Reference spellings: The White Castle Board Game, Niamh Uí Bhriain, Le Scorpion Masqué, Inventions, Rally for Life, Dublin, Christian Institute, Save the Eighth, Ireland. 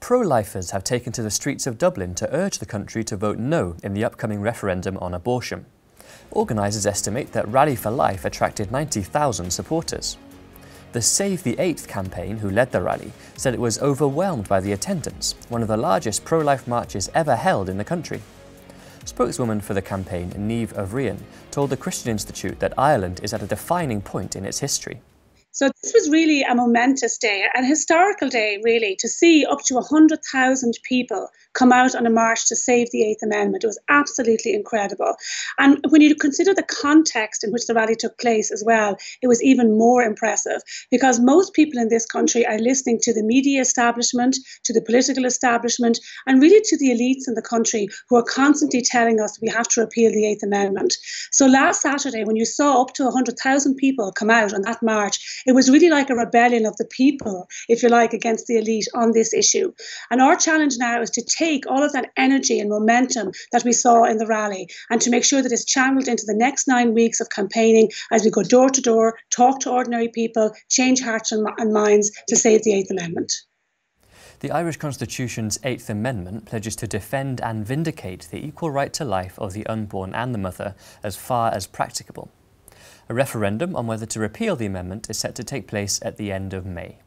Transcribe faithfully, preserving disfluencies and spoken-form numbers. Pro-lifers have taken to the streets of Dublin to urge the country to vote no in the upcoming referendum on abortion. Organisers estimate that Rally for Life attracted ninety thousand supporters. The Save the Eighth campaign, who led the rally, said it was overwhelmed by the attendance, one of the largest pro-life marches ever held in the country. Spokeswoman for the campaign, Niamh Uí Bhriain, told the Christian Institute that Ireland is at a defining point in its history. So this was really a momentous day, an historical day really, to see up to one hundred thousand people come out on a march to save the Eighth Amendment. It was absolutely incredible. And when you consider the context in which the rally took place as well, it was even more impressive, because most people in this country are listening to the media establishment, to the political establishment, and really to the elites in the country who are constantly telling us we have to repeal the Eighth Amendment. So last Saturday, when you saw up to one hundred thousand people come out on that march, it was really like a rebellion of the people, if you like, against the elite on this issue. And our challenge now is to take all of that energy and momentum that we saw in the rally and to make sure that it's channeled into the next nine weeks of campaigning as we go door to door, talk to ordinary people, change hearts and minds to save the Eighth Amendment. The Irish Constitution's Eighth Amendment pledges to defend and vindicate the equal right to life of the unborn and the mother as far as practicable. A referendum on whether to repeal the amendment is set to take place at the end of May.